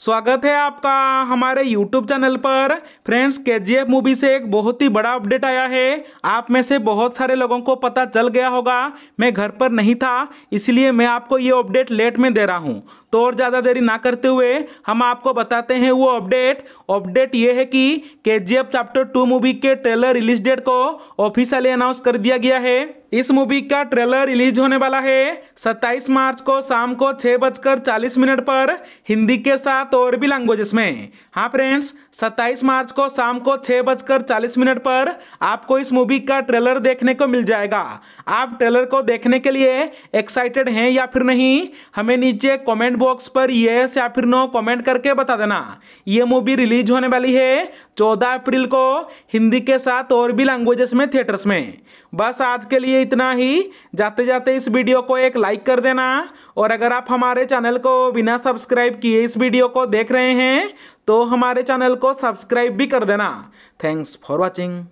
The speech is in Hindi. स्वागत है आपका हमारे YouTube चैनल पर। फ्रेंड्स, KGF मूवी से एक बहुत ही बड़ा अपडेट आया है। आप में से बहुत सारे लोगों को पता चल गया होगा, मैं घर पर नहीं था इसलिए मैं आपको ये अपडेट लेट में दे रहा हूँ। तो और ज़्यादा देरी ना करते हुए हम आपको बताते हैं वो अपडेट ये है कि KGF चैप्टर 2 मूवी के ट्रेलर रिलीज डेट को ऑफिशियली अनाउंस कर दिया गया है। इस मूवी का ट्रेलर रिलीज होने वाला है 27 मार्च को शाम को 6:40 पर हिंदी के साथ और भी लैंग्वेजेस में। हाँ फ्रेंड्स, 27 मार्च को शाम को 6:40 पर आपको इस मूवी का ट्रेलर देखने को मिल जाएगा। आप ट्रेलर को देखने के लिए एक्साइटेड हैं या फिर नहीं, हमें नीचे कमेंट बॉक्स पर येस या फिर नो कमेंट करके बता देना। ये मूवी रिलीज होने वाली है 14 अप्रैल को हिंदी के साथ और भी लैंग्वेजेस में थिएटर्स में। बस आज के लिए इतना ही। जाते जाते इस वीडियो को एक लाइक कर देना, और अगर आप हमारे चैनल को बिना सब्सक्राइब किए इस वीडियो को देख रहे हैं तो हमारे चैनल को सब्सक्राइब भी कर देना। Thanks for watching.